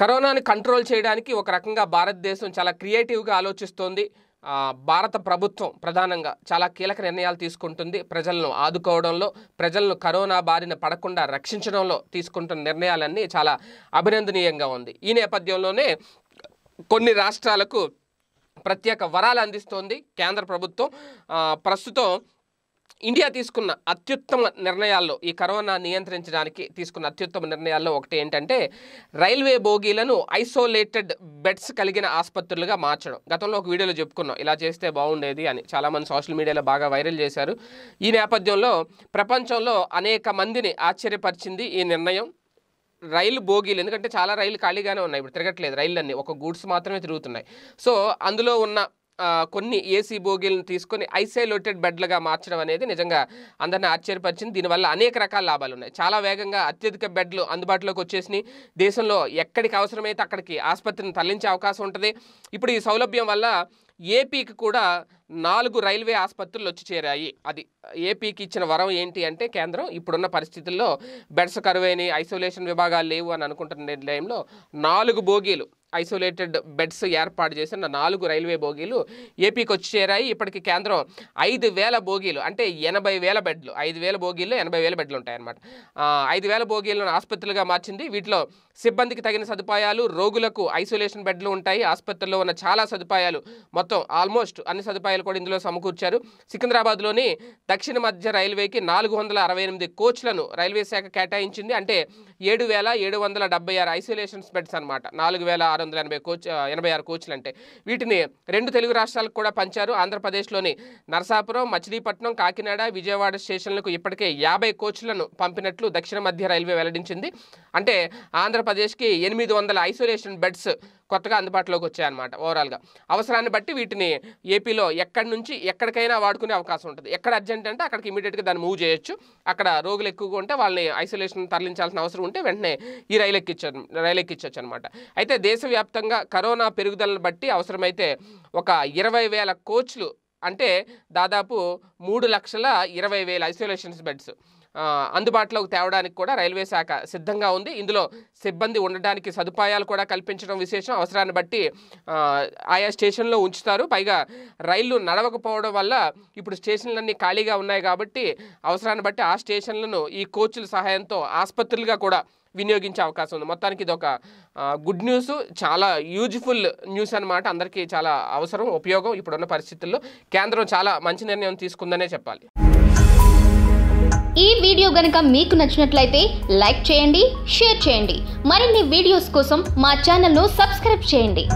కరోనాని కంట్రోల్ చేయడానికి ఒక రకంగా భారతదేశం చాలా క్రియేటివ్గా ఆలోచిస్తోంది. భారత ప్రభుత్వం ప్రధానంగా చాలా కీలక నిర్ణయాలు తీసుకుంటుంది. ప్రజలను ఆదుకోవడంలో, ప్రజలను కరోనా బారిన పడకుండా రక్షించడంలో తీసుకుంటున్న నిర్ణయాలన్నీ చాలా అభినందనీయంగా ఉంది. ఈ నేపథ్యంలోనే కొన్ని రాష్ట్రాలకు ప్రత్యేక వరాలు అందిస్తోంది కేంద్ర ప్రభుత్వం. ప్రస్తుతం ఇండియా తీసుకున్న అత్యుత్తమ నిర్ణయాల్లో, ఈ కరోనా నియంత్రించడానికి తీసుకున్న అత్యుత్తమ నిర్ణయాల్లో ఒకటి ఏంటంటే రైల్వే బోగీలను ఐసోలేటెడ్ బెడ్స్ కలిగిన ఆసుపత్రులుగా మార్చడం. గతంలో ఒక వీడియోలో చెప్పుకున్నాం, ఇలా చేస్తే బాగుండేది అని చాలామంది సోషల్ మీడియాలో బాగా వైరల్ చేశారు. ఈ నేపథ్యంలో ప్రపంచంలో అనేక మందిని ఆశ్చర్యపరిచింది ఈ నిర్ణయం. రైలు బోగీలు, ఎందుకంటే చాలా రైలు ఖాళీగానే ఉన్నాయి, ఇప్పుడు తిరగట్లేదు రైళ్ళన్నీ, ఒక గూడ్స్ మాత్రమే తిరుగుతున్నాయి. సో అందులో ఉన్న కొన్ని ఏసీ బోగీలను తీసుకొని ఐసోలేటెడ్ బెడ్లుగా మార్చడం అనేది నిజంగా అందరినీ ఆశ్చర్యపరిచింది. దీనివల్ల అనేక రకాల లాభాలు ఉన్నాయి. చాలా వేగంగా అత్యధిక బెడ్లు అందుబాటులోకి వచ్చేసినాయి. దేశంలో ఎక్కడికి అవసరమైతే అక్కడికి ఆసుపత్రిని తరలించే అవకాశం ఉంటుంది. ఇప్పుడు ఈ సౌలభ్యం వల్ల ఏపీకి కూడా 4 రైల్వే ఆసుపత్రులు వచ్చి చేరాయి. అది ఏపీకి ఇచ్చిన వరం ఏంటి అంటే, కేంద్రం ఇప్పుడున్న పరిస్థితుల్లో బెడ్స్ కరువైన, ఐసోలేషన్ విభాగాలు లేవు అని అనుకుంటున్న నిర్ణయంలో 4 బోగీలు, ఐసోలేటెడ్ బెడ్స్ ఏర్పాటు చేసిన 4 రైల్వే బోగీలు ఏపీకి వచ్చి చేరాయి. ఇప్పటికి కేంద్రం 5,000 బోగీలు, అంటే 80,000 బెడ్లు, 5,000 బోగీల్లో 80,000 బెడ్లు ఉంటాయన్నమాట. 5,000 బోగీలను ఆసుపత్రులుగా మార్చింది. వీటిలో సిబ్బందికి తగిన సదుపాయాలు, రోగులకు ఐసోలేషన్ బెడ్లు ఉంటాయి. ఆసుపత్రుల్లో ఉన్న చాలా సదుపాయాలు, మొత్తం ఆల్మోస్ట్ అన్ని సదుపాయాలు కూడా ఇందులో సమకూర్చారు. సికింద్రాబాద్లోని దక్షిణ మధ్య రైల్వేకి 468 కోచ్లను రైల్వే శాఖ కేటాయించింది. అంటే 7,776 ఐసోలేషన్ బెడ్స్ అనమాట, 4,686 కోచ్లు. అంటే వీటిని 2 తెలుగు రాష్ట్రాలకు కూడా పంచారు. ఆంధ్రప్రదేశ్లోని నరసాపురం, మచిలీపట్నం, కాకినాడ, విజయవాడ స్టేషన్లకు ఇప్పటికే 50 కోచ్లను పంపినట్లు దక్షిణ మధ్య రైల్వే వెల్లడించింది. అంటే ఆంధ్రప్రదేశ్కి 800 ఐసోలేషన్ బెడ్స్ కొత్తగా అందుబాటులోకి వచ్చాయన్నమాట. ఓవరాల్గా అవసరాన్ని బట్టి వీటిని ఏపీలో ఎక్కడి నుంచి ఎక్కడికైనా వాడుకునే అవకాశం ఉంటుంది. ఎక్కడ అర్జెంట్ అంటే అక్కడికి ఇమీడియట్గా దాన్ని మూవ్ చేయొచ్చు. అక్కడ రోగులు ఎక్కువగా ఉంటే వాళ్ళని ఐసోలేషన్ తరలించాల్సిన అవసరం ఉంటే వెంటనే ఈ రైలు ఎక్కించవచ్చు అనమాట. అయితే దేశవ్యాప్తంగా కరోనా పెరుగుదలను బట్టి అవసరమైతే ఒక 20,000 కోచ్లు, అంటే దాదాపు 3,20,000 ఐసోలేషన్ బెడ్స్ అందుబాటులోకి తేవడానికి కూడా రైల్వే శాఖ సిద్ధంగా ఉంది. ఇందులో సిబ్బంది ఉండడానికి సదుపాయాలు కూడా కల్పించడం విశేషం. అవసరాన్ని బట్టి ఆయా స్టేషన్లో ఉంచుతారు. పైగా రైళ్లు నడవకపోవడం వల్ల ఇప్పుడు స్టేషన్లన్నీ ఖాళీగా ఉన్నాయి కాబట్టి అవసరాన్ని బట్టి ఆ స్టేషన్లను ఈ కోచ్ల సహాయంతో ఆసుపత్రులుగా కూడా వినియోగించే అవకాశం ఉంది. మొత్తానికి ఇది ఒక గుడ్ న్యూస్, చాలా యూజ్ఫుల్ న్యూస్ అనమాట. అందరికీ చాలా అవసరం, ఉపయోగం. ఇప్పుడున్న పరిస్థితుల్లో కేంద్రం చాలా మంచి నిర్ణయం తీసుకుందనే చెప్పాలి. ఈ వీడియో గనుక మీకు నచ్చినట్లయితే లైక్ చేయండి, షేర్ చేయండి. మరిన్ని వీడియోస్ కోసం మా ఛానల్ను సబ్స్క్రైబ్ చేయండి.